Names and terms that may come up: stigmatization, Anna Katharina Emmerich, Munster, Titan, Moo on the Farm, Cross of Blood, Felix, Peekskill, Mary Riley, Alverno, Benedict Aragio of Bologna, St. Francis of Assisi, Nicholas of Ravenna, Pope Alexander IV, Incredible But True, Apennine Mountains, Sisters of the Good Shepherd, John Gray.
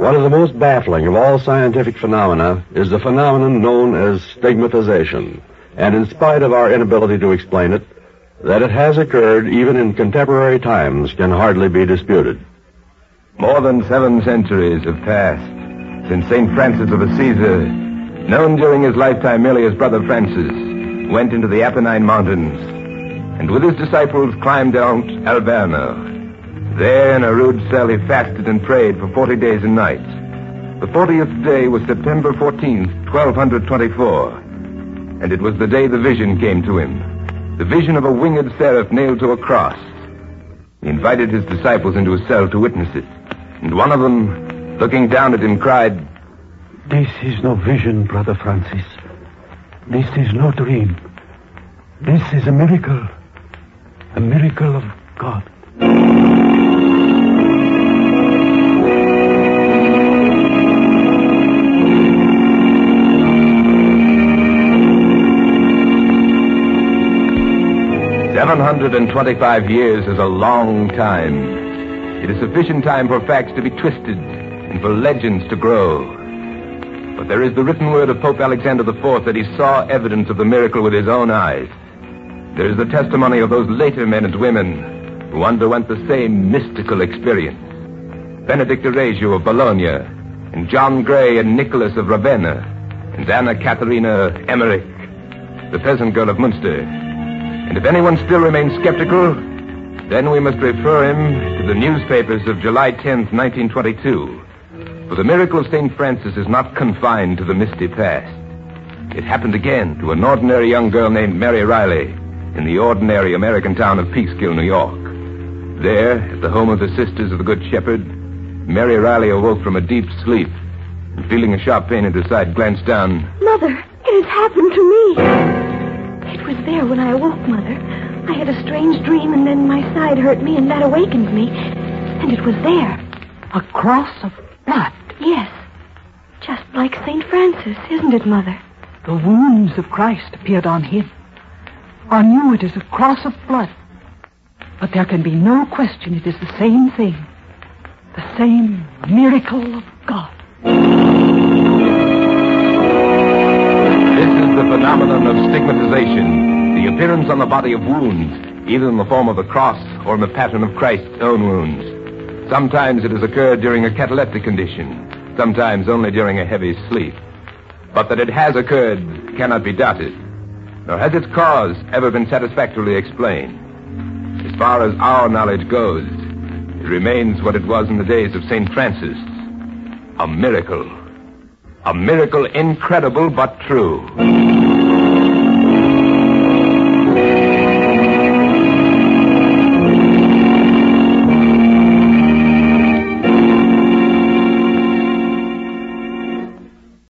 One of the most baffling of all scientific phenomena is the phenomenon known as stigmatization, and in spite of our inability to explain it, that it has occurred even in contemporary times can hardly be disputed. More than 7 centuries have passed since St. Francis of Assisi, known during his lifetime merely as Brother Francis, went into the Apennine Mountains and with his disciples climbed down Alverno. There, in a rude cell, he fasted and prayed for 40 days and nights. The 40th day was September 14th, 1224, and it was the day the vision came to him, the vision of a winged seraph nailed to a cross. He invited his disciples into his cell to witness it, and one of them, looking down at him, cried, "This is no vision, Brother Francis. This is no dream. This is a miracle of God." And 25 years is a long time. It is sufficient time for facts to be twisted and for legends to grow. But there is the written word of Pope Alexander IV that he saw evidence of the miracle with his own eyes. There is the testimony of those later men and women who underwent the same mystical experience. Benedict Aragio of Bologna, and John Gray and Nicholas of Ravenna, and Anna Katharina Emmerich, the peasant girl of Munster. And if anyone still remains skeptical, then we must refer him to the newspapers of July 10th, 1922. For the miracle of St. Francis is not confined to the misty past. It happened again to an ordinary young girl named Mary Riley in the ordinary American town of Peekskill, New York. There, at the home of the Sisters of the Good Shepherd, Mary Riley awoke from a deep sleep and, feeling a sharp pain at her side, glanced down. "Mother, it has happened to me. It was there when I awoke, Mother. I had a strange dream, and then my side hurt me, and that awakened me. And it was there." "A cross of blood?" "Yes. Just like St. Francis, isn't it, Mother?" "The wounds of Christ appeared on him. On you it is a cross of blood. But there can be no question it is the same thing. The same miracle of God." The phenomenon of stigmatization, the appearance on the body of wounds, either in the form of the cross or in the pattern of Christ's own wounds. Sometimes it has occurred during a cataleptic condition, sometimes only during a heavy sleep. But that it has occurred cannot be doubted, nor has its cause ever been satisfactorily explained. As far as our knowledge goes, it remains what it was in the days of St. Francis, a miracle. A miracle incredible but true.